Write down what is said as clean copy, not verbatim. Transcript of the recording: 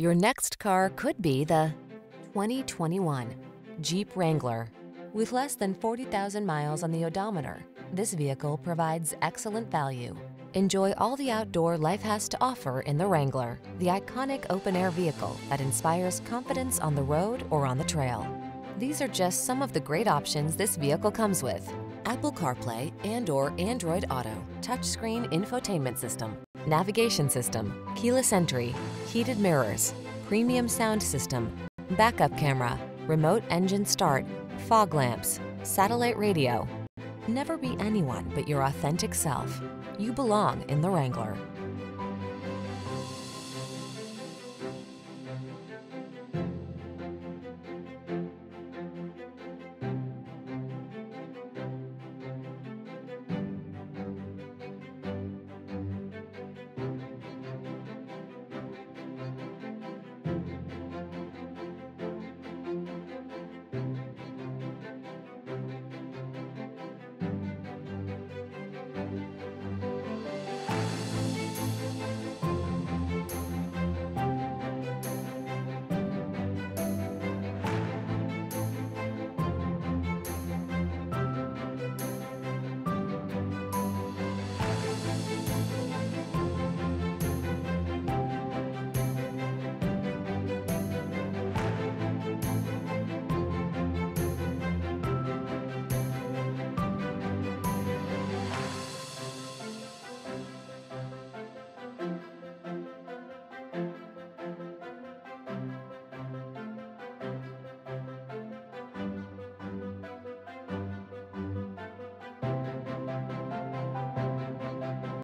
Your next car could be the 2021 Jeep Wrangler. With less than 40,000 miles on the odometer, this vehicle provides excellent value. Enjoy all the outdoor life has to offer in the Wrangler, the iconic open-air vehicle that inspires confidence on the road or on the trail. These are just some of the great options this vehicle comes with: Apple CarPlay and/or Android Auto, touchscreen infotainment system, navigation system, keyless entry, heated mirrors, premium sound system, backup camera, remote engine start, fog lamps, satellite radio. Never be anyone but your authentic self. You belong in the Wrangler.